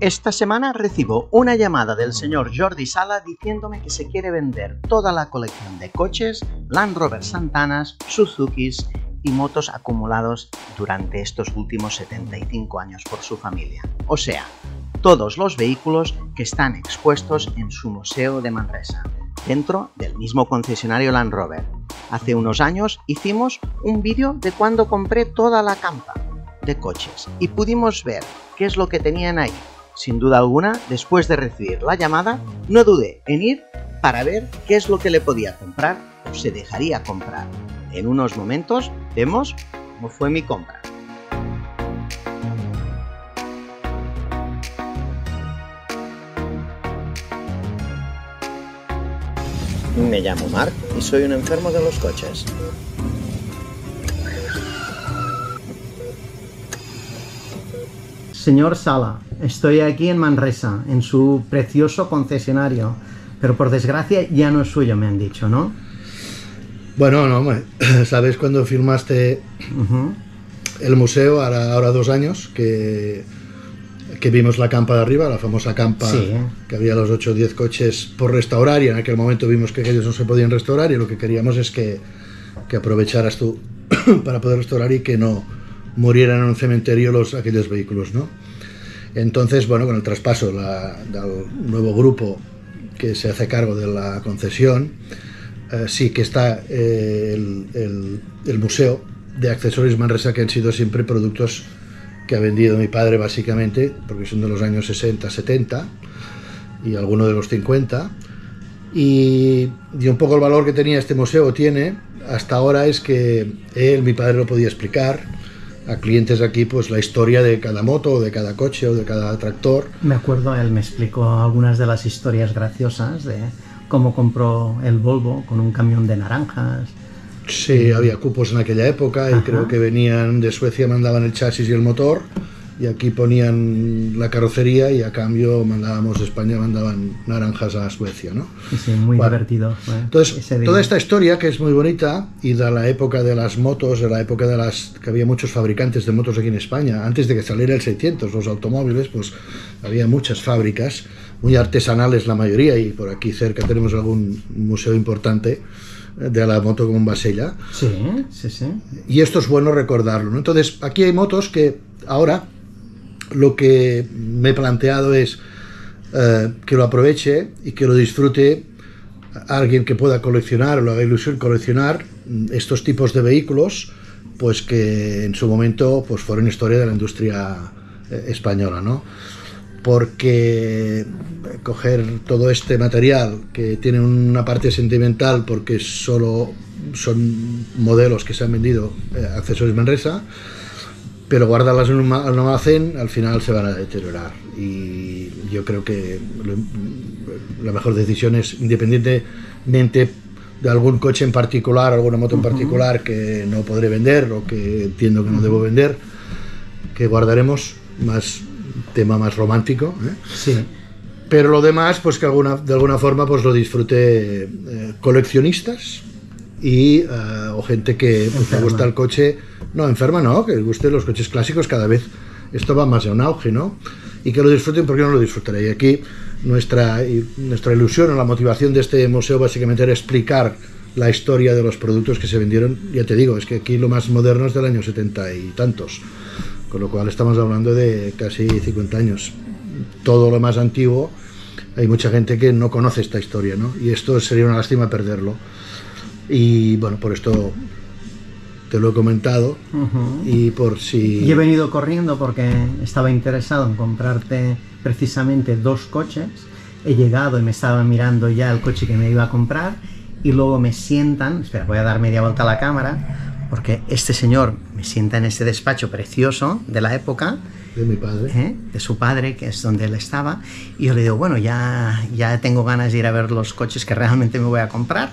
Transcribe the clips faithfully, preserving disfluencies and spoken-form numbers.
Esta semana recibo una llamada del señor Jordi Sala diciéndome que se quiere vender toda la colección de coches, Land Rover Santanas, Suzukis y motos acumulados durante estos últimos setenta y cinco años por su familia. O sea, todos los vehículos que están expuestos en su museo de Manresa, dentro del mismo concesionario Land Rover. Hace unos años hicimos un vídeo de cuando compré toda la campa de coches y pudimos ver qué es lo que tenían ahí. Sin duda alguna, después de recibir la llamada, no dudé en ir para ver qué es lo que le podía comprar o se dejaría comprar. En unos momentos vemos cómo fue mi compra. Me llamo Marc y soy un enfermo de los coches. Señor Sala, estoy aquí en Manresa, en su precioso concesionario, pero por desgracia ya no es suyo, me han dicho, ¿no? Bueno, no, ¿sabes cuando firmaste uh-huh. el museo? Ahora, ahora dos años que, que vimos la campa de arriba, la famosa campa sí, ¿eh? que había los ocho o diez coches por restaurar, y en aquel momento vimos que ellos no se podían restaurar y lo que queríamos es que, que aprovecharas tú para poder restaurar y que no murieran en un cementerio los, aquellos vehículos, ¿no? Entonces, bueno, con el traspaso la, del nuevo grupo que se hace cargo de la concesión, eh, sí que está eh, el, el, el museo de accesorios Manresa, que han sido siempre productos que ha vendido mi padre básicamente, porque son de los años sesenta, setenta y algunos de los cincuenta, y, y un poco el valor que tenía este museo tiene hasta ahora es que él, mi padre, lo podía explicar a clientes aquí, pues la historia de cada moto, o de cada coche o de cada tractor. Me acuerdo, él me explicó algunas de las historias graciosas de cómo compró el Volvo con un camión de naranjas. Sí, y había cupos en aquella época. Ajá. Y creo que venían de Suecia, mandaban el chasis y el motor y aquí ponían la carrocería y a cambio mandábamos de España, mandaban naranjas a Suecia, ¿no? Sí, muy bueno, divertido. Bueno, entonces, toda esta historia que es muy bonita y de la época de las motos, de la época de las que había muchos fabricantes de motos aquí en España, antes de que saliera el seiscientos, los automóviles, pues había muchas fábricas, muy artesanales la mayoría, y por aquí cerca tenemos algún museo importante de la moto con Basella. Sí, sí, sí. Y esto es bueno recordarlo, ¿no? Entonces, aquí hay motos que ahora lo que me he planteado es eh, que lo aproveche y que lo disfrute alguien que pueda coleccionar o le haga ilusión coleccionar estos tipos de vehículos, pues que en su momento pues fueron historia de la industria eh, española, ¿no? Porque coger todo este material que tiene una parte sentimental porque solo son modelos que se han vendido eh, accesorios Manresa, pero guardarlas en un almacén al final se van a deteriorar, y yo creo que lo, la mejor decisión es, independientemente de algún coche en particular, alguna moto en particular que no podré vender o que entiendo que no debo vender, que guardaremos, más tema más romántico, ¿eh? Sí. Pero lo demás, pues que alguna, de alguna forma pues lo disfrute eh, coleccionistas y uh, o gente que pues, le gusta el coche, no, enferma no, que les guste los coches clásicos, cada vez esto va más en auge, ¿no? Y que lo disfruten, porque no lo disfrutaré. Y aquí nuestra, y nuestra ilusión o la motivación de este museo básicamente era explicar la historia de los productos que se vendieron, ya te digo, es que aquí lo más moderno es del año setenta y tantos, con lo cual estamos hablando de casi cincuenta años. Todo lo más antiguo, hay mucha gente que no conoce esta historia, ¿no? Y esto sería una lástima perderlo. Y bueno, por esto te lo he comentado. Uh-huh. Y por si... Y he venido corriendo porque estaba interesado en comprarte precisamente dos coches. He llegado y me estaba mirando ya el coche que me iba a comprar y luego me sientan... Espera, voy a dar media vuelta a la cámara porque este señor me sienta en este despacho precioso de la época... De mi padre. ¿Eh? De su padre, que es donde él estaba. Y yo le digo, bueno, ya, ya tengo ganas de ir a ver los coches que realmente me voy a comprar.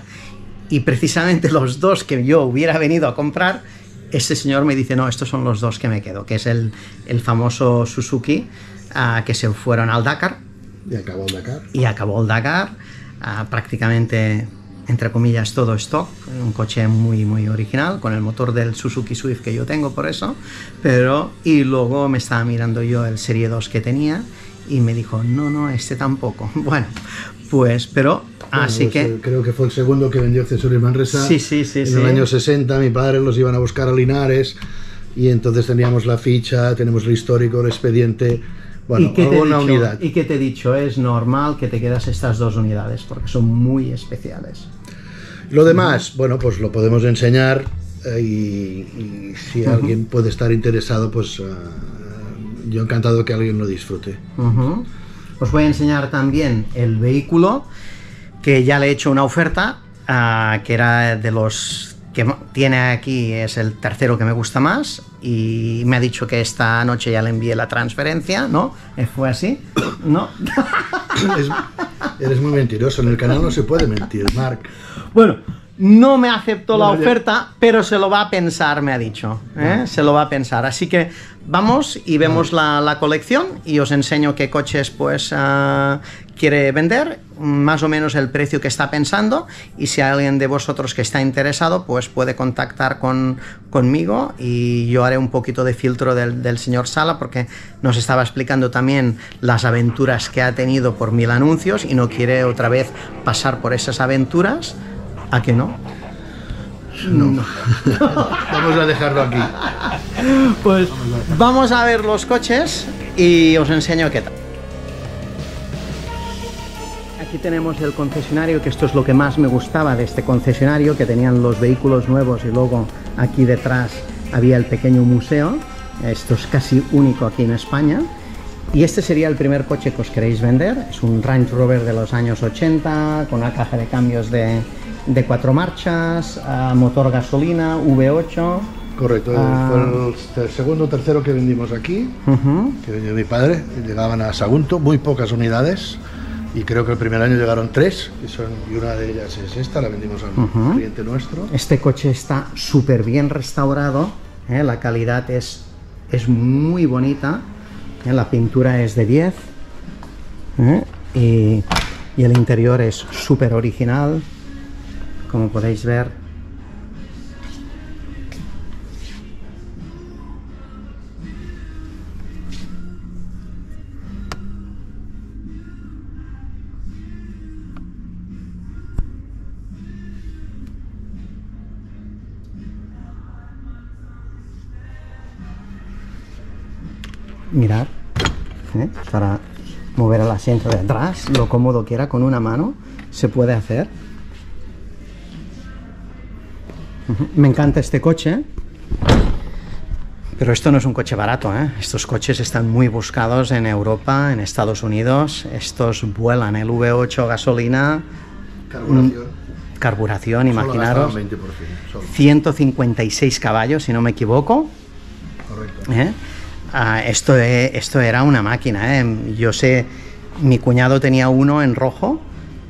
Y precisamente los dos que yo hubiera venido a comprar, este señor me dice, no, estos son los dos que me quedo, que es el, el famoso Suzuki, uh, que se fueron al Dakar. Y acabó el Dakar. Y acabó el Dakar, uh, prácticamente entre comillas, todo stock, un coche muy muy original, con el motor del Suzuki Swift que yo tengo por eso, pero, y luego me estaba mirando yo el Serie dos que tenía, y me dijo, no, no, este tampoco, bueno, pues, pero, bueno, así pues, que... Creo que fue el segundo que vendió accesorios Manresa, sí, sí, sí, en sí. el año sesenta, mi padre los iban a buscar a Linares, y entonces teníamos la ficha, tenemos el histórico, el expediente... Bueno, alguna unidad. ¿Y qué te he dicho? Es normal que te quedas estas dos unidades porque son muy especiales. Lo demás, bueno, pues lo podemos enseñar eh, y, y si uh-huh. alguien puede estar interesado, pues uh, yo encantado que alguien lo disfrute. Uh-huh. Os voy a enseñar también el vehículo que ya le he hecho una oferta, uh, que era de los... que tiene aquí, es el tercero que me gusta más y me ha dicho que esta noche ya le envié la transferencia, ¿no? ¿Fue así? ¿No? Es, eres muy mentiroso, en el canal no se puede mentir, Marc. Bueno, no me aceptó la oferta, pero se lo va a pensar, me ha dicho, ¿eh? Se lo va a pensar, así que vamos y vemos la, la colección y os enseño qué coches pues uh, quiere vender, más o menos el precio que está pensando, y si hay alguien de vosotros que está interesado, pues puede contactar con, conmigo y yo haré un poquito de filtro del, del señor Sala, porque nos estaba explicando también las aventuras que ha tenido por Mil Anuncios y no quiere otra vez pasar por esas aventuras. ¿A que no? No. no. Vamos a dejarlo aquí. Pues vamos a ver los coches y os enseño qué tal. Aquí tenemos el concesionario, que esto es lo que más me gustaba de este concesionario, que tenían los vehículos nuevos y luego aquí detrás había el pequeño museo. Esto es casi único aquí en España. Y este sería el primer coche que os queréis vender. Es un Range Rover de los años ochenta, con una caja de cambios de, de cuatro marchas, uh, motor gasolina, V ocho. Correcto, uh, fue el segundo o tercero que vendimos aquí, uh-huh. que vendió mi padre, llegaban a Sagunto, muy pocas unidades. Y creo que el primer año llegaron tres, y, son, y una de ellas es esta, la vendimos a un uh-huh. cliente nuestro. Este coche está súper bien restaurado, ¿eh? La calidad es, es muy bonita, ¿eh? La pintura es de diez, ¿eh? y, y el interior es súper original, como podéis ver. Mirad, ¿eh? Para mover el asiento de atrás, lo cómodo que era con una mano, se puede hacer. Me encanta este coche, pero esto no es un coche barato, ¿eh? Estos coches están muy buscados en Europa, en Estados Unidos, estos vuelan, el V ocho gasolina, carburación, carburación imaginaros, solo gastaban veinte por ciento, solo. ciento cincuenta y seis caballos, si no me equivoco. Correcto. ¿Eh? Ah, esto, esto era una máquina, ¿eh? Yo sé, mi cuñado tenía uno en rojo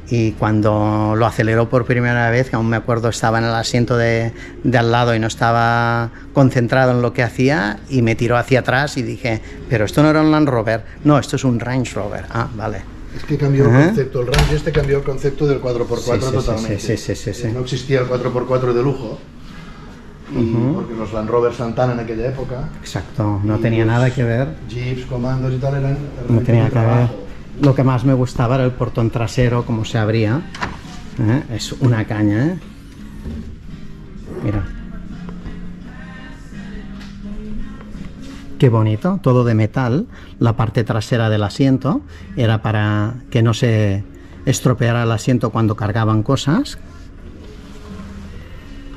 y cuando lo aceleró por primera vez, que aún me acuerdo, estaba en el asiento de, de al lado y no estaba concentrado en lo que hacía y me tiró hacia atrás y dije, pero esto no era un Land Rover, no, esto es un Range Rover, ah, vale. Es que cambió el concepto, el Range este cambió el concepto del cuatro por cuatro sí, sí, totalmente, sí, sí, sí, sí, sí. No existía el cuatro por cuatro de lujo. Y uh-huh. porque los Land Rover Santana en aquella época... Exacto, no tenía nada que ver. Jeeps, comandos y tal eran... No tenía que ver. Lo que más me gustaba era el portón trasero, como se abría. ¿Eh? Es una caña, ¿eh? Mira. Qué bonito, todo de metal. La parte trasera del asiento era para que no se estropeara el asiento cuando cargaban cosas.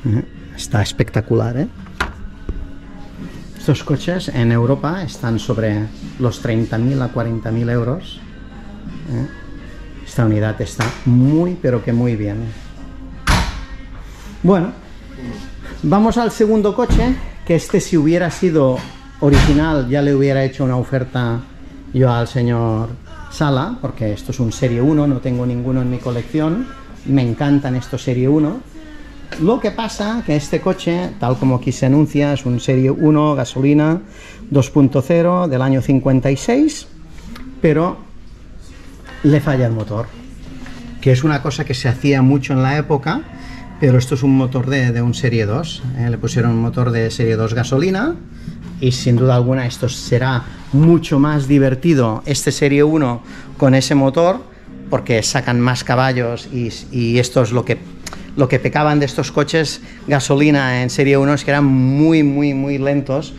¿Eh? Está espectacular, ¿eh? Estos coches en Europa están sobre los treinta mil a cuarenta mil euros. ¿Eh? Esta unidad está muy, pero que muy bien. Bueno, vamos al segundo coche, que este, si hubiera sido original, ya le hubiera hecho una oferta yo al señor Sala, porque esto es un Serie uno, no tengo ninguno en mi colección. Me encantan estos Serie uno. Lo que pasa que este coche, tal como aquí se anuncia, es un Serie uno gasolina dos punto cero del año cincuenta y seis, pero le falla el motor. que es una cosa que se hacía mucho en la época, pero esto es un motor de, de un serie dos, ¿eh? Le pusieron un motor de serie dos gasolina y sin duda alguna esto será mucho más divertido, este serie uno con ese motor, porque sacan más caballos y, y esto es lo que, lo que pecaban de estos coches gasolina en serie uno, es que eran muy muy muy lentos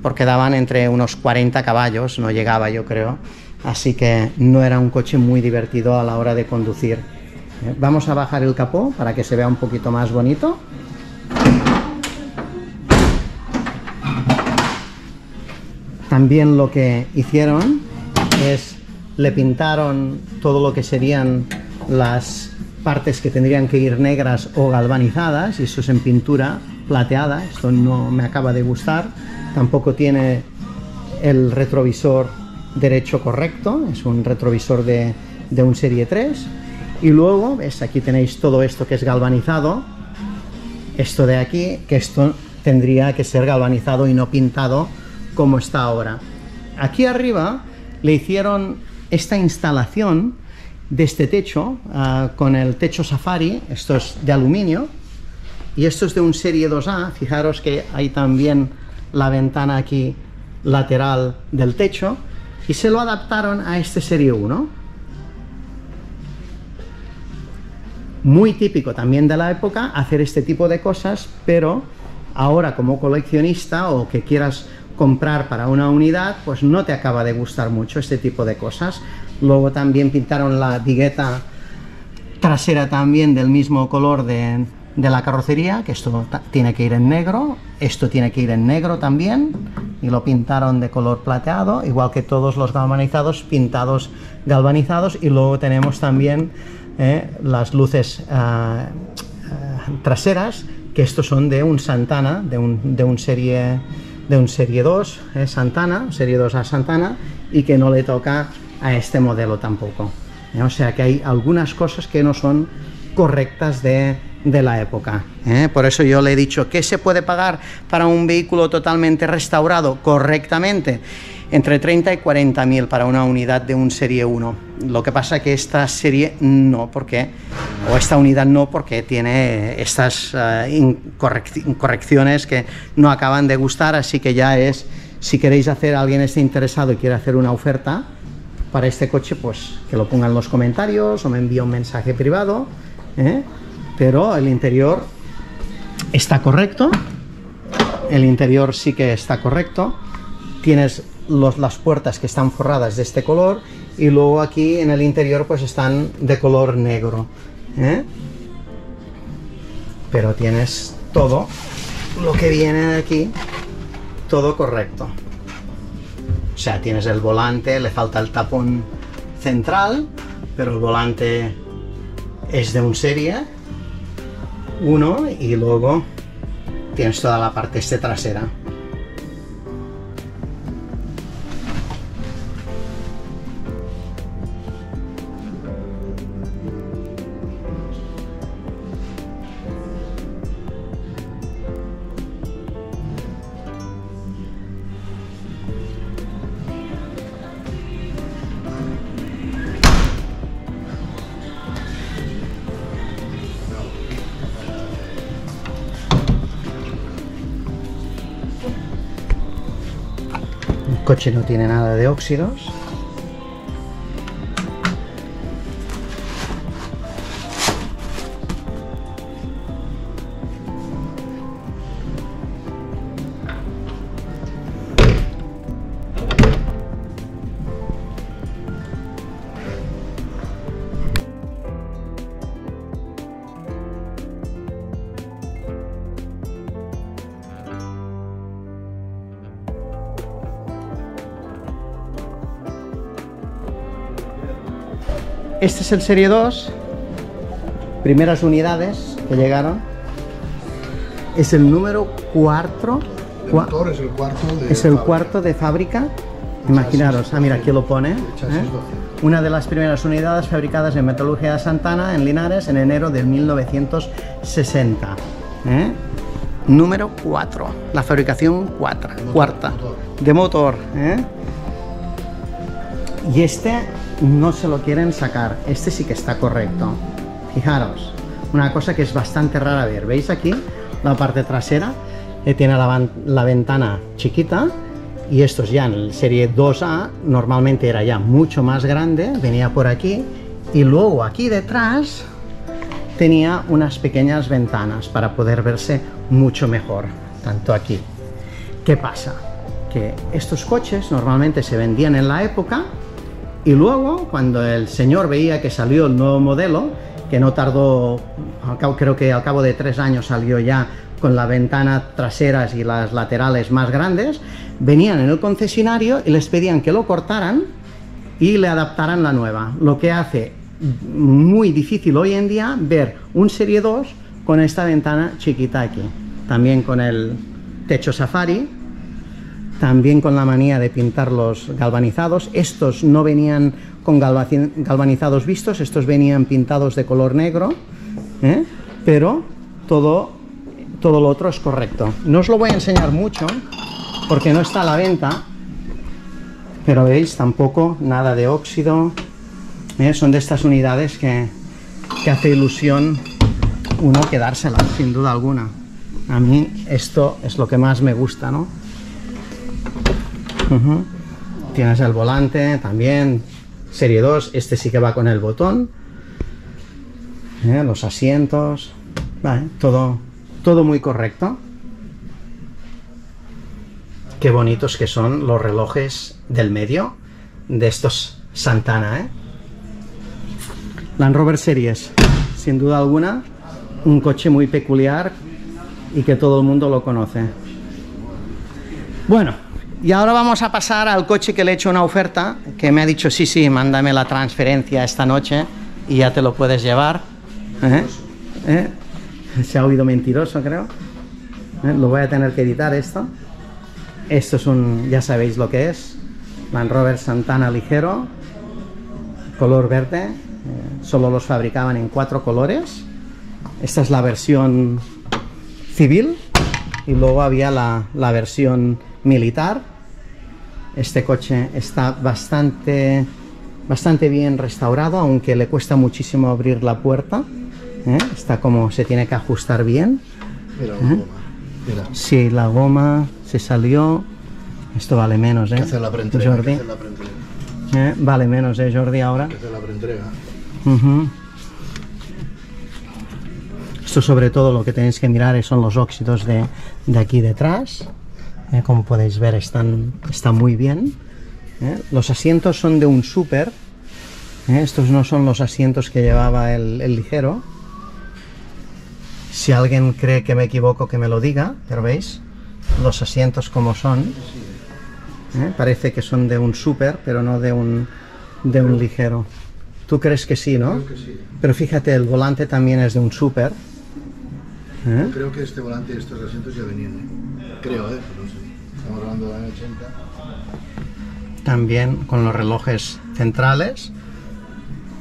porque daban entre unos cuarenta caballos, no llegaba yo creo, así que no era un coche muy divertido a la hora de conducir. Vamos a bajar el capó para que se vea un poquito más bonito. También lo que hicieron es le pintaron todo lo que serían las partes que tendrían que ir negras o galvanizadas, y eso es en pintura plateada. Esto no me acaba de gustar, tampoco tiene el retrovisor derecho correcto, es un retrovisor de, de un serie tres. Y luego, ves, aquí tenéis todo esto que es galvanizado, esto de aquí, que esto tendría que ser galvanizado y no pintado como está ahora. Aquí arriba le hicieron esta instalación de este techo, uh, con el techo Safari, esto es de aluminio, y esto es de un serie dos A, fijaros que hay también la ventana aquí lateral del techo, y se lo adaptaron a este serie uno. Muy típico también de la época hacer este tipo de cosas, pero ahora como coleccionista o que quieras comprar para una unidad, pues no te acaba de gustar mucho este tipo de cosas. Luego también pintaron la vigueta trasera también del mismo color de, de la carrocería, que esto tiene que ir en negro, esto tiene que ir en negro también, y lo pintaron de color plateado, igual que todos los galvanizados, pintados galvanizados. Y luego tenemos también Eh, las luces eh, traseras, que estos son de un Santana, de un, de un serie de un serie dos eh, Santana, serie dos A Santana, y que no le toca a este modelo tampoco, eh, o sea que hay algunas cosas que no son correctas de, de la época, eh. Por eso yo le he dicho que se puede pagar para un vehículo totalmente restaurado correctamente entre treinta y cuarenta mil para una unidad de un serie uno. Lo que pasa que esta serie no, porque, o esta unidad no, porque tiene estas uh, incorrecciones que no acaban de gustar, así que ya es, si queréis hacer, alguien esté interesado y quiere hacer una oferta para este coche, pues que lo ponga en los comentarios o me envía un mensaje privado, ¿eh? Pero el interior está correcto, el interior sí que está correcto, tienes Los, las puertas que están forradas de este color, y luego aquí en el interior pues están de color negro, ¿eh? Pero tienes todo lo que viene de aquí, todo correcto, o sea, tienes el volante, le falta el tapón central, pero el volante es de un serie uno, y luego tienes toda la parte este trasera. El coche no tiene nada de óxidos. Este es el serie dos, primeras unidades que llegaron. Es el número cuatro. El motor es el cuarto de Es el fábrica. cuarto de fábrica. Imaginaros, ah, mira, aquí lo pone. ¿eh? Una de las primeras unidades fabricadas en Metalurgia de Santana, en Linares, en enero de mil novecientos sesenta. ¿eh? Número cuatro, la fabricación cuatro, motor, cuarta, motor. de motor. ¿eh? Y este no se lo quieren sacar, este sí que está correcto. Fijaros, una cosa que es bastante rara ver. ¿Veis aquí? La parte trasera eh, tiene la, la ventana chiquita, y estos ya en serie dos A normalmente era ya mucho más grande, venía por aquí, y luego aquí detrás tenía unas pequeñas ventanas para poder verse mucho mejor, tanto aquí. ¿Qué pasa? Que estos coches normalmente se vendían en la época, y luego cuando el señor veía que salió el nuevo modelo, que no tardó, creo que al cabo de tres años salió ya con la ventana traseras y las laterales más grandes, venían en el concesionario y les pedían que lo cortaran y le adaptaran la nueva, lo que hace muy difícil hoy en día ver un serie dos con esta ventana chiquita aquí, también con el techo safari, también con la manía de pintar los galvanizados. Estos no venían con galvanizados vistos, estos venían pintados de color negro, ¿eh? Pero todo, todo lo otro es correcto. No os lo voy a enseñar mucho porque no está a la venta, pero veis, tampoco nada de óxido, ¿eh? Son de estas unidades que, que hace ilusión uno quedárselas, sin duda alguna. A mí esto es lo que más me gusta, ¿no? Uh-huh. Tienes el volante también, serie dos, este sí que va con el botón, ¿eh? Los asientos, vale, todo, todo muy correcto. Qué bonitos que son los relojes del medio de estos Santana, ¿eh? Land Rover Series, sin duda alguna, un coche muy peculiar y que todo el mundo lo conoce. Bueno, y ahora vamos a pasar al coche que le he hecho una oferta, que me ha dicho, sí, sí, mándame la transferencia esta noche y ya te lo puedes llevar. ¿Eh? ¿Eh? Se ha oído mentiroso, creo. ¿Eh? Lo voy a tener que editar esto. Esto es un, ya sabéis lo que es, Land Rover Santana ligero, color verde, eh, solo los fabricaban en cuatro colores. Esta es la versión civil y luego había la, la versión militar. Este coche está bastante bastante bien restaurado, aunque le cuesta muchísimo abrir la puerta, ¿eh? Está como se tiene que ajustar bien. Mira, ¿eh? Goma. Mira. Sí, la goma se salió. Esto vale menos, ¿eh? Hacer la preentrega, Jordi. Hacer la ¿Eh? Vale menos, ¿eh, Jordi? Ahora. Hacer la preentrega. Uh-huh. Esto sobre todo lo que tenéis que mirar son los óxidos de, de aquí detrás. Eh, como podéis ver, están, están muy bien, ¿eh? Los asientos son de un súper, ¿eh? Estos no son los asientos que llevaba el, el ligero. Si alguien cree que me equivoco, que me lo diga, pero veis los asientos como son, ¿eh? Parece que son de un súper, pero no de un, de un ligero. Tú crees que sí, ¿no? Creo que sí. Pero fíjate, el volante también es de un súper, ¿eh? Creo que este volante y estos asientos ya venían, ¿eh? Creo, ¿eh? Pero sí. Estamos hablando del año ochenta. También con los relojes centrales.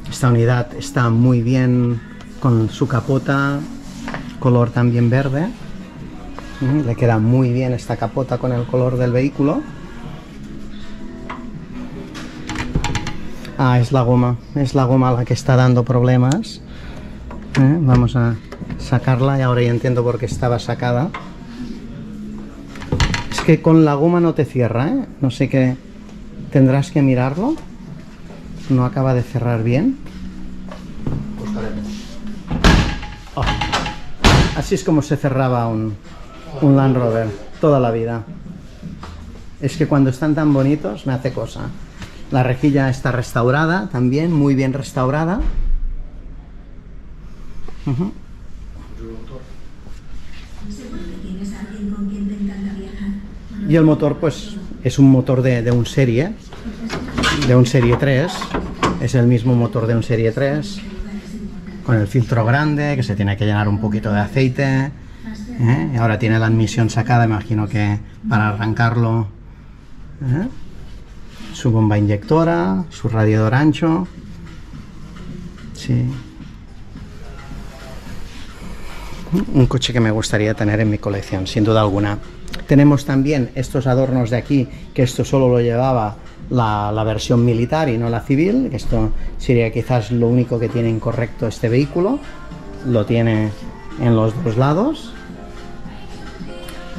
Esta unidad está muy bien con su capota, color también verde. ¿Eh? Le queda muy bien esta capota con el color del vehículo. Ah, es la goma. Es la goma la que está dando problemas. ¿Eh? Vamos a sacarla y ahora ya entiendo por qué estaba sacada. Es que con la goma no te cierra, ¿eh? No sé qué, tendrás que mirarlo. No acaba de cerrar bien. Oh. Así es como se cerraba un, un Land Rover toda la vida. Es que cuando están tan bonitos me hace cosa. La rejilla está restaurada también, muy bien restaurada. Uh-huh. Y el motor, pues es un motor de, de un serie, de un serie tres, es el mismo motor de un serie tres, con el filtro grande, que se tiene que llenar un poquito de aceite, ¿eh? Ahora tiene la admisión sacada, imagino que para arrancarlo, ¿eh? Su bomba inyectora, su radiador ancho, sí. Un coche que me gustaría tener en mi colección, sin duda alguna. Tenemos también estos adornos de aquí, que esto solo lo llevaba la, la versión militar y no la civil. Esto sería quizás lo único que tiene incorrecto este vehículo, lo tiene en los dos lados,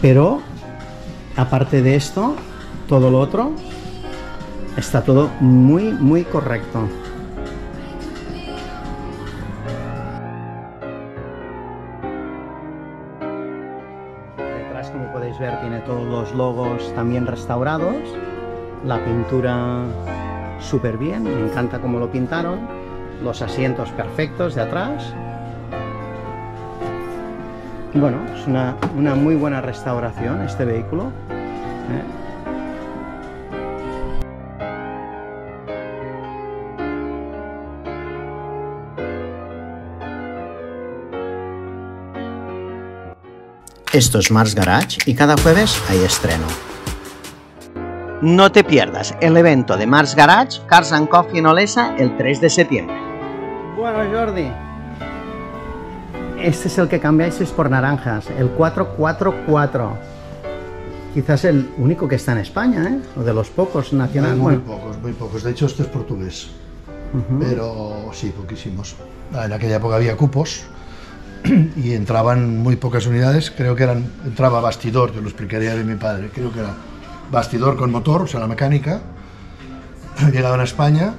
pero aparte de esto, todo lo otro está todo muy muy correcto. Detrás, como podéis ver, tiene todos los logos también restaurados, la pintura súper bien, me encanta cómo lo pintaron, los asientos perfectos de atrás. Bueno, es una, una muy buena restauración este vehículo, ¿eh? Esto es Mars Garage y cada jueves hay estreno. No te pierdas el evento de Mars Garage, Cars and Coffee en Olesa, el tres de septiembre. Bueno, Jordi, este es el que cambiáis por naranjas, el cuatro cuatro cuatro. Quizás el único que está en España, ¿eh? O de los pocos nacionales. Muy pocos, muy pocos. De hecho, este es portugués. Uh-huh. Pero sí, poquísimos. En aquella época había cupos y entraban muy pocas unidades. Creo que eran, entraba bastidor, yo lo explicaría de mi padre, creo que era bastidor con motor, o sea, la mecánica. Llegaban a España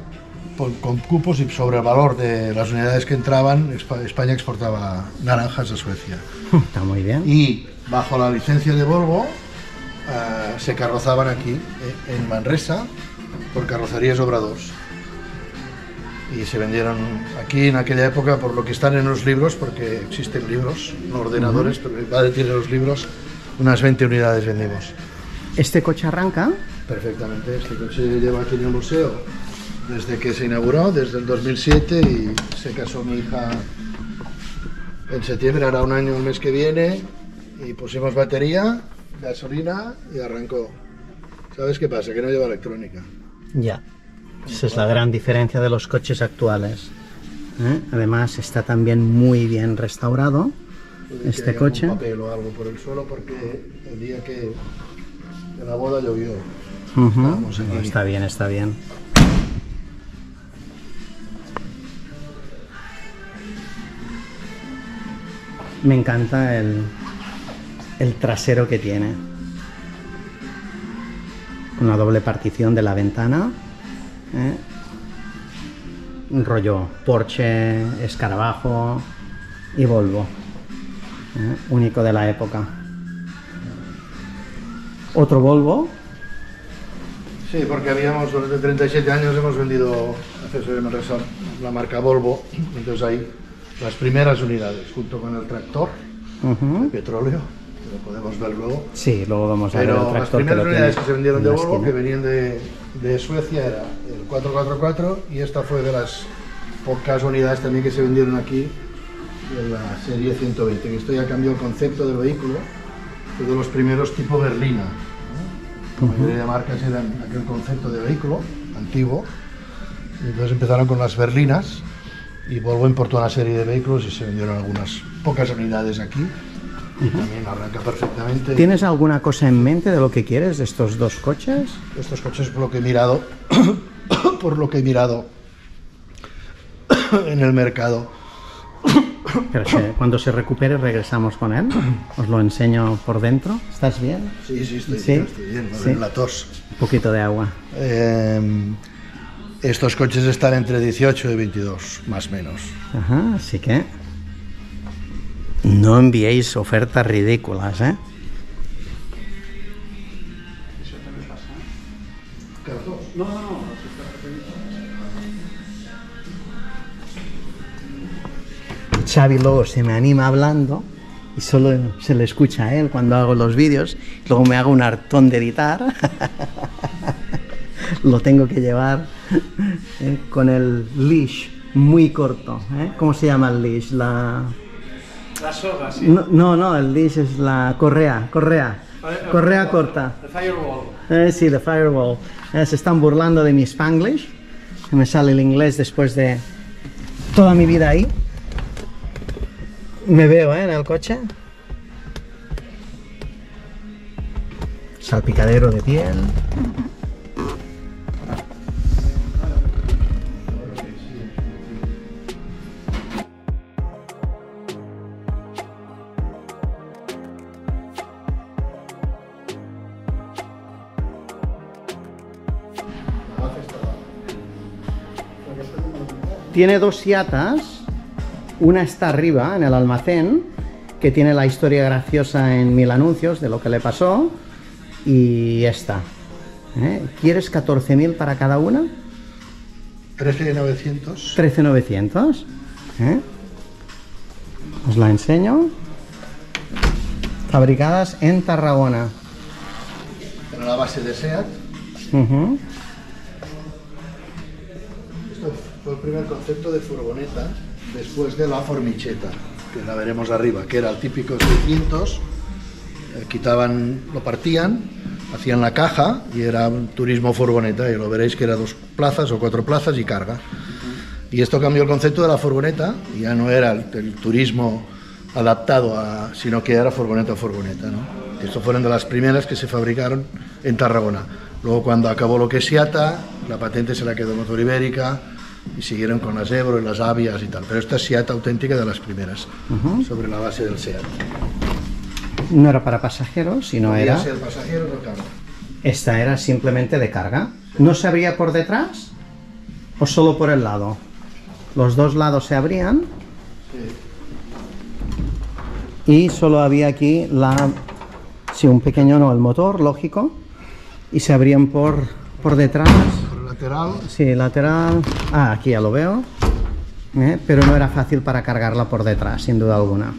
con cupos y sobre el valor de las unidades que entraban, España exportaba naranjas a Suecia. Está muy bien. Y bajo la licencia de Volvo uh, se carrozaban aquí, en Manresa, por carrocerías Obradors. Y se vendieron aquí en aquella época por lo que están en los libros, porque existen libros, no ordenadores, uh-huh. Pero mi padre tiene los libros, unas veinte unidades vendimos. ¿Este coche arranca? Perfectamente, este coche lleva aquí en el museo desde que se inauguró, desde el dos mil siete, y se casó mi hija en septiembre, hará un año, un mes que viene, y pusimos batería, gasolina y arrancó. ¿Sabes qué pasa? Que no lleva electrónica. Ya. Esa es la gran diferencia de los coches actuales, ¿eh? Además está también muy bien restaurado. Puede este coche. Un papel o algo por el suelo porque el día que de la boda llovió. Uh-huh. Está bien, está bien. Me encanta el, el trasero que tiene. Una doble partición de la ventana. ¿Eh? Un rollo Porsche, escarabajo y Volvo, ¿eh? Único de la época. ¿Otro Volvo? Sí, porque habíamos, desde treinta y siete años hemos vendido accesorios de Manresa, la marca Volvo, entonces ahí las primeras unidades, junto con el tractor, uh-huh. De petróleo, que lo podemos ver luego. Sí, luego vamos a ver el tractor. Pero las primeras unidades que se vendieron de Volvo, que venían de... de Suecia, era el cuatro cuatro cuatro, y esta fue de las pocas unidades también que se vendieron aquí de la serie ciento veinte, que esto ya cambió el concepto del vehículo. Fue de los primeros tipo berlina, ¿no? La mayoría de marcas eran aquel concepto de vehículo antiguo, y entonces empezaron con las berlinas y Volvo importó una serie de vehículos y se vendieron algunas pocas unidades aquí. Y también arranca perfectamente. ¿Tienes alguna cosa en mente de lo que quieres de estos dos coches? Estos coches, por lo que he mirado, por lo que he mirado en el mercado. Pero se, cuando se recupere regresamos con él. Os lo enseño por dentro. ¿Estás bien? Sí, sí, estoy, ¿sí? Bien, estoy bien. A ver, sí. La tos. Un poquito de agua. Eh, estos coches están entre dieciocho y veintidós, más o menos. Ajá, así que... no enviéis ofertas ridículas, ¿eh? Xavi luego se me anima hablando y solo se le escucha a él cuando hago los vídeos. Luego me hago un hartón de editar. Lo tengo que llevar con el leash muy corto, ¿eh? ¿Cómo se llama el leash? La... La soga, sí. No, no, no, el leash es la correa, correa, correa corta. The firewall. Eh, sí, the firewall. Eh, se están burlando de mi spanglish, que me sale el inglés después de toda mi vida ahí. Me veo, ¿eh? En el coche. Salpicadero de piel. Tiene dos Siatas, una está arriba en el almacén, que tiene la historia graciosa en Mil Anuncios de lo que le pasó, y esta. ¿Eh? ¿Quieres catorce mil para cada una? trece mil novecientos. trece mil novecientos. ¿Eh? Os la enseño. Fabricadas en Tarragona. Pero la base de SEAT. Uh-huh. Esto fue el primer concepto de furgoneta después de la formicheta, que la veremos arriba, que era el típico seiscientos, eh, quitaban, lo partían, hacían la caja y era un turismo furgoneta, y lo veréis que era dos plazas o cuatro plazas y carga. Y esto cambió el concepto de la furgoneta, y ya no era el, el turismo adaptado, a, sino que era furgoneta furgoneta, ¿no? Esto fueron de las primeras que se fabricaron en Tarragona. Luego, cuando acabó lo que es Siata, la patente se la quedó Motor Ibérica, y siguieron con las Ebro y las Avias y tal, pero esta es Siata auténtica, de las primeras, uh-huh, sobre la base del SEAT. No era para pasajeros, sino podía era... ser pasajeros o carga. Esta era simplemente de carga. Sí. ¿No se abría por detrás o solo por el lado? Los dos lados se abrían. Sí. Y solo había aquí la... sí, un pequeño no, el motor, lógico, y se abrían por, por detrás. Lateral. Sí, lateral. Ah, aquí ya lo veo. ¿Eh? Pero no era fácil para cargarla por detrás, sin duda alguna.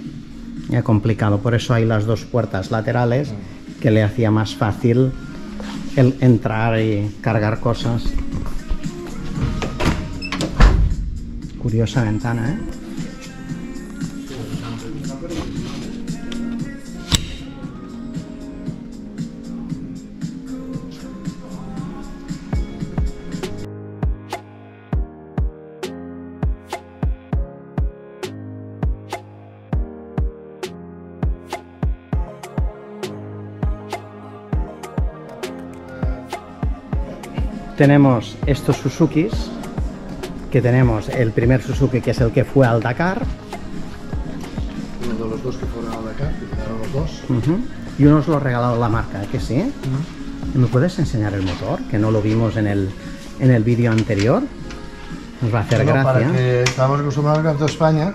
Era complicado, por eso hay las dos puertas laterales, que le hacía más fácil el entrar y cargar cosas. Curiosa ventana, ¿eh? Tenemos estos Suzukis, que tenemos el primer Suzuki, que es el que fue al Dakar. Uno de los dos que fueron al Dakar, que quedaron los dos. Uh-huh. Y uno os lo ha regalado la marca, que sí. Uh-huh. ¿Me puedes enseñar el motor? Que no lo vimos en el, en el vídeo anterior. Nos va a hacer no, gracia. Para que estamos acostumbrados a toda España.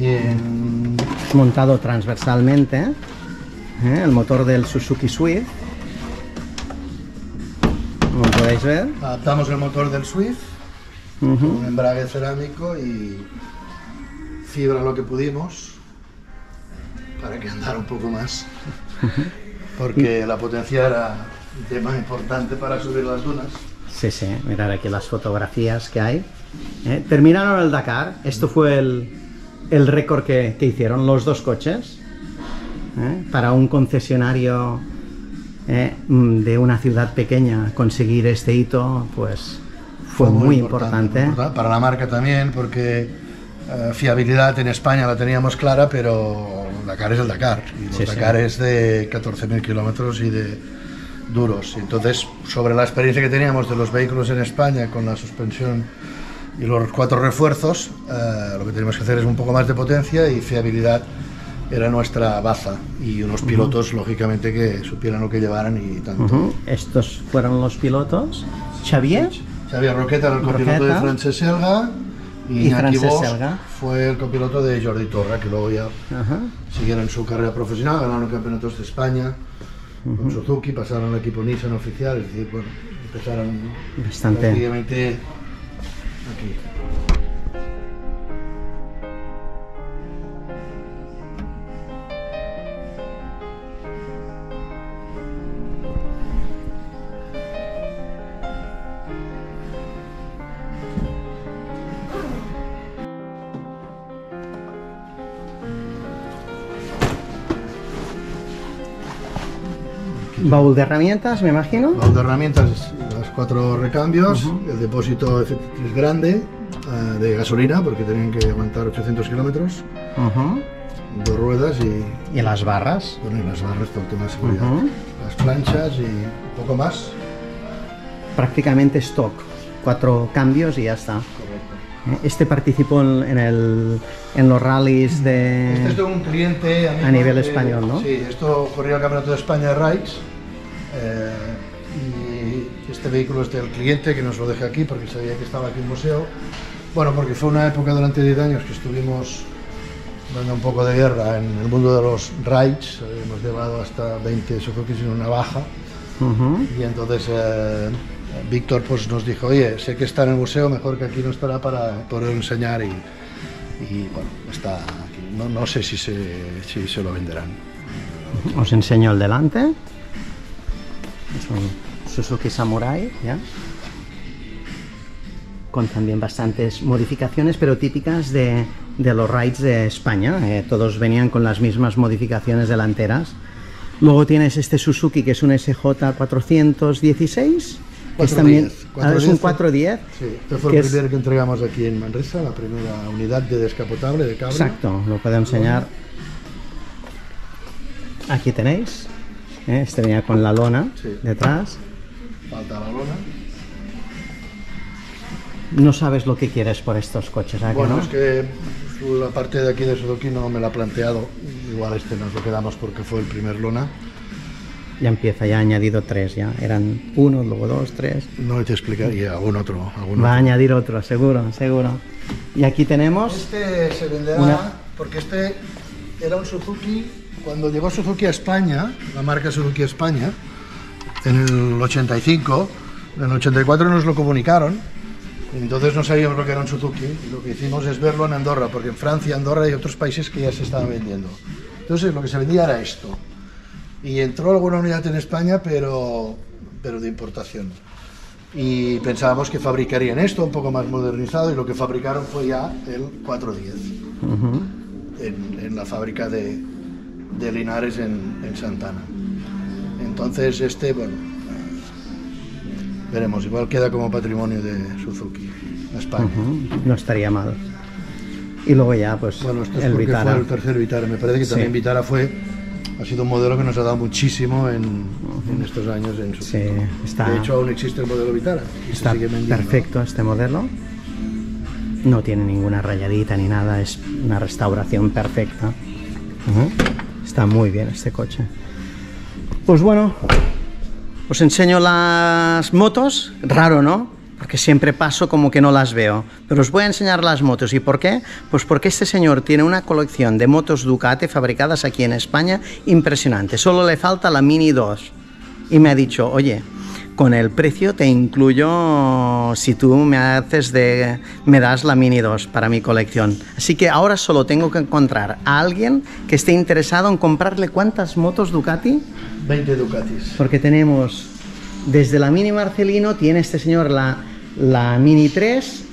Y en... montado transversalmente, ¿eh? El motor del Suzuki Swift. Como podéis ver, adaptamos el motor del Swift, uh-huh, con un embrague cerámico y fibra lo que pudimos para que andara un poco más, porque y... la potencia era un tema importante para subir las dunas. Sí, sí, mirad aquí las fotografías que hay. ¿Eh? Terminaron el Dakar, esto fue el, el récord que, que hicieron los dos coches, ¿eh? Para un concesionario... Eh, de una ciudad pequeña conseguir este hito, pues fue, fue muy, muy importante, importante. importante para la marca también, porque eh, fiabilidad en España la teníamos clara, pero Dakar es el Dakar, y los sí, Dakar sí. es de catorce mil kilómetros y de duros, entonces sobre la experiencia que teníamos de los vehículos en España con la suspensión y los cuatro refuerzos, eh, lo que tenemos que hacer es un poco más de potencia, y fiabilidad era nuestra baza, y unos pilotos, uh-huh, lógicamente, que supieran lo que llevaran y tanto. Uh-huh. Estos fueron los pilotos. Xavier. Xavier Roqueta era el copiloto Roqueta. de Francesc Elga, y, y Francesc Bosch Elga fue el copiloto de Jordi Torra, que luego ya, uh-huh, siguieron su carrera profesional, ganaron campeonatos de España, uh-huh, con Suzuki, pasaron al equipo Nissan oficial, es decir, bueno, empezaron bastante prácticamente aquí. Baúl de herramientas, me imagino. Baúl de herramientas, los cuatro recambios, uh-huh, el depósito es grande, uh, de gasolina, porque tenían que aguantar ochocientos kilómetros, uh-huh, dos ruedas y... y las barras. Bueno, y las barras por tema de seguridad. Uh-huh. Las planchas y un poco más. Prácticamente stock, cuatro cambios y ya está. Correcto. Este participó en, el, en los rallies de... Este es de un cliente a nivel de, español, ¿no? Sí, esto corría el Campeonato de España de Raids. Eh, y este vehículo es del cliente, que nos lo deja aquí porque sabía que estaba aquí en museo, Bueno, porque fue una época durante diez años que estuvimos dando un poco de guerra en el mundo de los rides. Eh, hemos llevado hasta veinte Suzuki sin una baja. Uh-huh. Y entonces eh, Víctor pues, nos dijo, oye, sé que está en el museo, mejor que aquí no estará para poder enseñar. Y, y bueno, está aquí. No, no sé si se, si se lo venderán. Os enseño el delante. Es un Suzuki Samurai, ¿ya? Con también bastantes modificaciones, pero típicas de, de los rides de España. Eh, todos venían con las mismas modificaciones delanteras. Luego tienes este Suzuki, que es un S J cuatrocientos dieciséis. Que es también, ah, es un cuatro diez. Sí, este fue el es... primer que entregamos aquí en Manresa, la primera unidad de descapotable de cabrio. Exacto, lo puedo enseñar. Lona. Aquí tenéis. Eh, este venía con la lona, sí, detrás. Falta la lona. No sabes lo que quieres por estos coches, ¿a bueno, que no? Es que la parte de aquí de Suzuki no me la ha planteado. Igual este nos lo quedamos porque fue el primer lona. Ya empieza, ya ha añadido tres, ya. Eran uno, luego dos, tres. No te explicaría, algún otro. Algún Va otro. a añadir otro, seguro, seguro. Y aquí tenemos... Este se venderá una... porque este era un Suzuki... Cuando llegó Suzuki a España, la marca Suzuki a España, en el ochenta y cinco, en el ochenta y cuatro nos lo comunicaron. Entonces no sabíamos lo que era un Suzuki, y lo que hicimos es verlo en Andorra, porque en Francia, Andorra y otros países que ya se estaba vendiendo. Entonces lo que se vendía era esto. Y entró alguna unidad en España, pero, pero de importación. Y pensábamos que fabricarían esto, un poco más modernizado, y lo que fabricaron fue ya el cuatro diez, uh-huh, en, en la fábrica de, de Linares en, en Santana. Entonces este, bueno... Veremos, igual queda como patrimonio de Suzuki, España. Uh-huh. No estaría mal. Y luego ya, pues, bueno, esto es el Vitara. Fue el tercer Vitara. Me parece que también sí. Vitara fue, ha sido un modelo que nos ha dado muchísimo en, uh-huh, en estos años en Suzuki. Sí, está... De hecho, aún existe el modelo Vitara. Está sigue perfecto este modelo. No tiene ninguna rayadita ni nada, es una restauración perfecta. Uh-huh. Está muy bien este coche. Pues bueno... Os enseño las motos, raro, ¿no? Porque siempre paso como que no las veo. Pero os voy a enseñar las motos. ¿Y por qué? Pues porque este señor tiene una colección de motos Ducati fabricadas aquí en España impresionante. Solo le falta la Mini dos. Y me ha dicho, oye, con el precio te incluyo si tú me haces de... me das la Mini dos para mi colección. Así que ahora solo tengo que encontrar a alguien que esté interesado en comprarle cuántas motos Ducati... veinte Ducatis. Porque tenemos desde la Mini Marcelino, tiene este señor la, la Mini tres,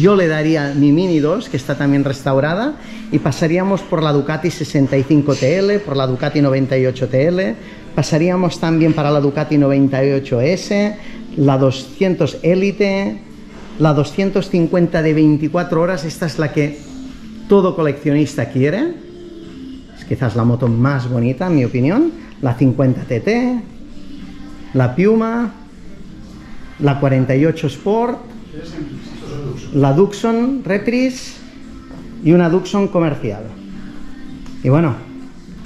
yo le daría mi Mini dos, que está también restaurada, y pasaríamos por la Ducati sesenta y cinco T L, por la Ducati noventa y ocho T L, pasaríamos también para la Ducati noventa y ocho S, la doscientos Elite, la doscientos cincuenta de veinticuatro horas, esta es la que todo coleccionista quiere, es quizás la moto más bonita, en mi opinión. La cincuenta T T, la Piuma, la cuarenta y ocho Sport, la Duxon Reprise y una Duxon comercial. Y bueno,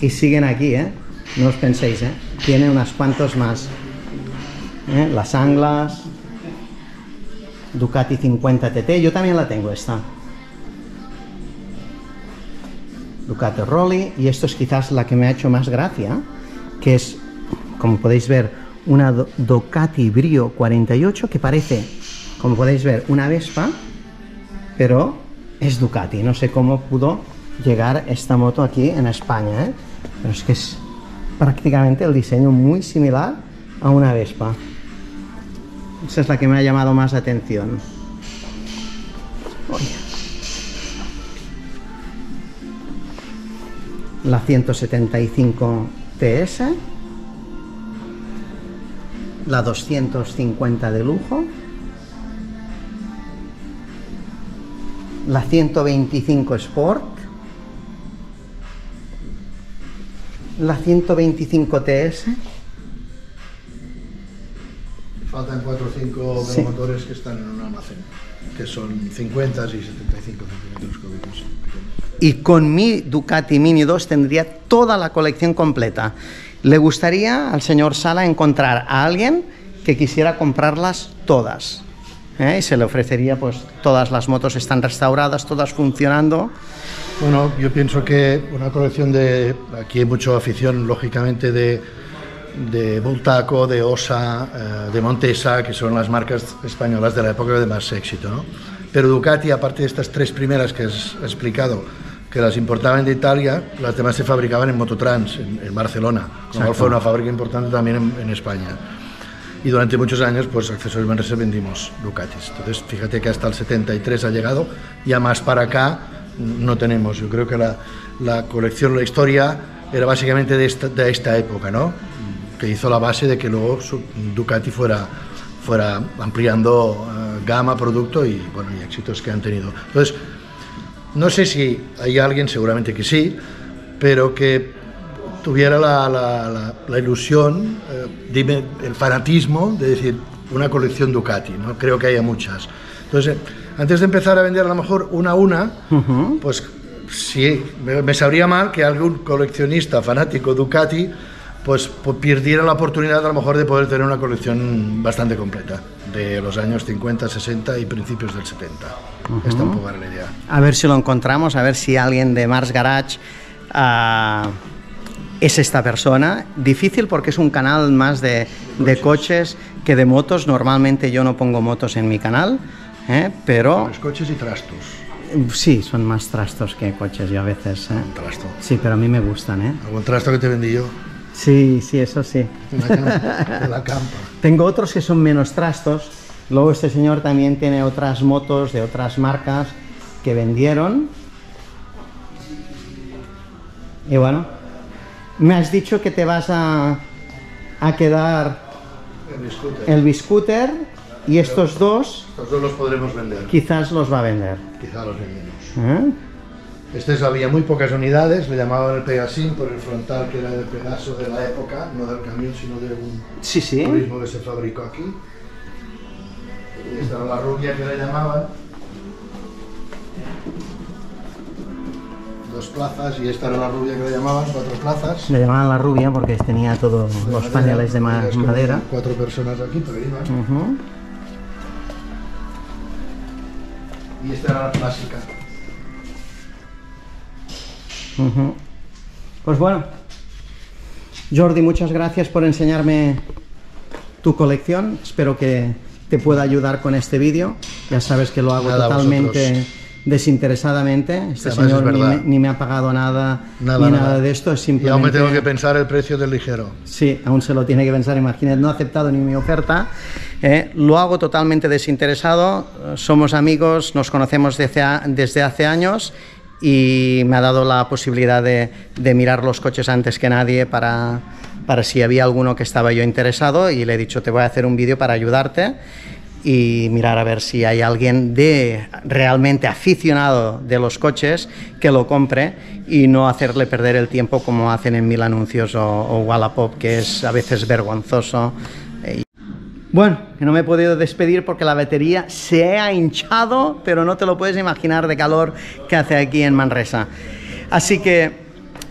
y siguen aquí, ¿eh? No os penséis, ¿eh? Tiene unas cuantas más. ¿Eh? Las Anglas, Ducati cincuenta T T, yo también la tengo esta. Ducati Rolli, y esto es quizás la que me ha hecho más gracia, que es, como podéis ver, una Ducati Brio cuarenta y ocho, que parece, como podéis ver, una Vespa, pero es Ducati. No sé cómo pudo llegar esta moto aquí en España, ¿eh? Pero es que es prácticamente el diseño muy similar a una Vespa. Esa es la que me ha llamado más la atención. La ciento setenta y cinco T S, la doscientos cincuenta de lujo, la ciento veinticinco Sport, la ciento veinticinco T S. Faltan cuatro o cinco sí. motores que están en un almacén, que son cincuenta y setenta y cinco centímetros cúbicos. Y con mi Ducati Mini dos tendría toda la colección completa. Le gustaría al señor Sala encontrar a alguien que quisiera comprarlas todas. ¿eh? Y se le ofrecería, pues todas las motos están restauradas, todas funcionando. Bueno, yo pienso que una colección de... Aquí hay mucha afición, lógicamente, de, de Bultaco, de Osa, eh, de Montesa, que son las marcas españolas de la época de más éxito, ¿no? Pero Ducati, aparte de estas tres primeras que has explicado, que las importaban de Italia, las demás se fabricaban en Mototrans, en, en Barcelona, con lo cual fue una fábrica importante también en, en España. Y durante muchos años, pues accesorios Manresa vendimos Ducatis. Entonces, fíjate que hasta el setenta y tres ha llegado, ya más para acá no tenemos. Yo creo que la, la colección, la historia, era básicamente de esta, de esta época, ¿no? Que hizo la base de que luego su, Ducati fuera, fuera ampliando uh, gama, producto y, bueno, y éxitos que han tenido. Entonces, no sé si hay alguien, seguramente que sí, pero que tuviera la, la, la, la ilusión, eh, dime, el fanatismo de decir una colección Ducati, ¿no? Creo que haya muchas. Entonces, eh, antes de empezar a vender a lo mejor una a una, uh-huh. pues sí, me, me sabría mal que algún coleccionista fanático Ducati pues perdiera la oportunidad a lo mejor de poder tener una colección bastante completa de los años cincuenta, sesenta y principios del setenta. Uh-huh. Esta un poco era la idea. A ver si lo encontramos, a ver si alguien de Mars Garage... Uh... es esta persona. Difícil porque es un canal más de, de coches que de motos. Normalmente yo no pongo motos en mi canal, ¿eh? Pero... Los coches y trastos. Sí, son más trastos que coches yo a veces. ¿Eh? Un trasto. Sí, pero a mí me gustan. ¿Eh? ¿Algún trasto que te vendí yo? Sí, sí, eso sí. En la campa. En la campa. Tengo otros que son menos trastos. Luego este señor también tiene otras motos de otras marcas que vendieron. Y bueno... Me has dicho que te vas a, a quedar el Biscúter. el Biscúter y estos dos... Estos dos los podremos vender. Quizás los va a vender. Quizás los vendemos. ¿Eh? Estos había muy pocas unidades, le llamaban el Pegasín por el frontal que era del Pegaso de la época, no del camión sino de un sí, sí. turismo que se fabricó aquí. Y esta era la rubia que le llamaban. Dos plazas, y esta era la rubia que le llamaban, cuatro plazas. Le llamaban la rubia porque tenía todos los madera, paneles de ma madera. Cuatro personas aquí, pero iban. Uh-huh. Y esta era la clásica. Uh-huh. Pues bueno, Jordi, muchas gracias por enseñarme tu colección. Espero que te pueda ayudar con este vídeo. Ya sabes que lo hago Nada, totalmente... Vosotros. Desinteresadamente, este Además, señor ni me, ni me ha pagado nada, nada ni nada, nada de esto, es simplemente... Y aún me tengo que pensar el precio del ligero. Sí, aún se lo tiene que pensar, imagínate, no ha aceptado ni mi oferta, eh, lo hago totalmente desinteresado, somos amigos, nos conocemos desde, a, desde hace años y me ha dado la posibilidad de, de mirar los coches antes que nadie para, para si había alguno que estaba yo interesado y le he dicho te voy a hacer un vídeo para ayudarte. Y mirar a ver si hay alguien de realmente aficionado de los coches que lo compre y no hacerle perder el tiempo como hacen en Mil Anuncios o, o Wallapop, que es a veces vergonzoso. Bueno, que no me he podido despedir porque la batería se ha hinchado, pero no te lo puedes imaginar de calor que hace aquí en Manresa. Así que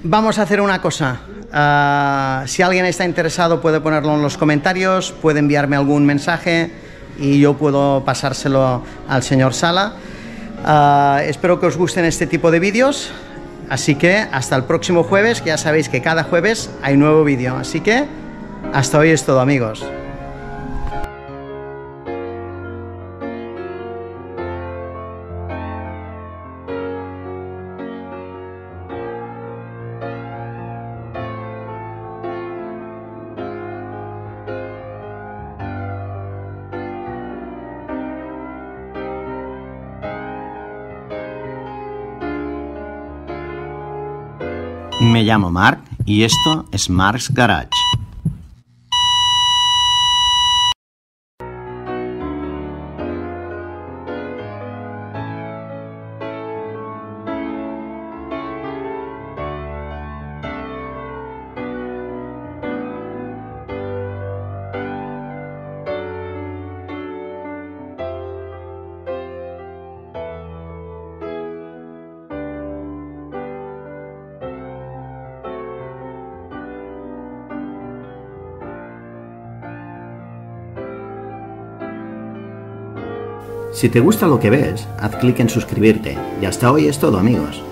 vamos a hacer una cosa. Uh, si alguien está interesado puede ponerlo en los comentarios, puede enviarme algún mensaje y yo puedo pasárselo al señor Sala. Uh, espero que os gusten este tipo de vídeos, así que hasta el próximo jueves, que ya sabéis que cada jueves hay nuevo vídeo, así que hasta hoy es todo, amigos. Me llamo Marc y esto es Mars Garage. Si te gusta lo que ves, haz clic en suscribirte. Y hasta hoy es todo, amigos.